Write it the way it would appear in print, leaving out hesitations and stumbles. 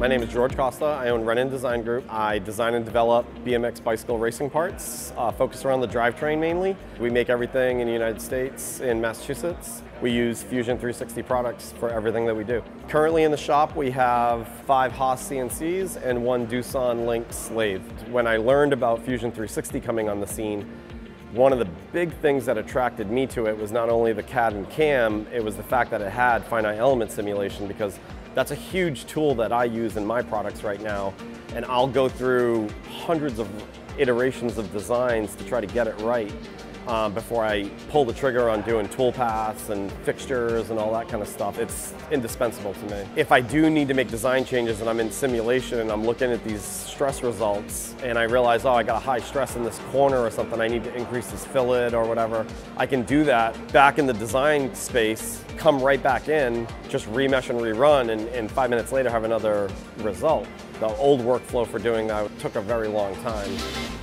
My name is George Costa. I own Rennen Design Group. I design and develop BMX bicycle racing parts, focused around the drivetrain mainly. We make everything in the United States, in Massachusetts. We use Fusion 360 products for everything that we do. Currently in the shop, we have 5 Haas CNCs and 1 Doosan Lynx lathe. When I learned about Fusion 360 coming on the scene, one of the big things that attracted me to it was not only the CAD and CAM, it was the fact that it had finite element simulation, because that's a huge tool that I use in my products right now. And I'll go through hundreds of iterations of designs to try to get it right before I pull the trigger on doing tool paths and fixtures and all that kind of stuff. It's indispensable to me. If I do need to make design changes and I'm in simulation and I'm looking at these stress results and I realize, oh, I got a high stress in this corner or something, I need to increase this fillet or whatever, I can do that back in the design space, come right back in, just remesh and rerun, and 5 minutes later have another result. The old workflow for doing that took a very long time.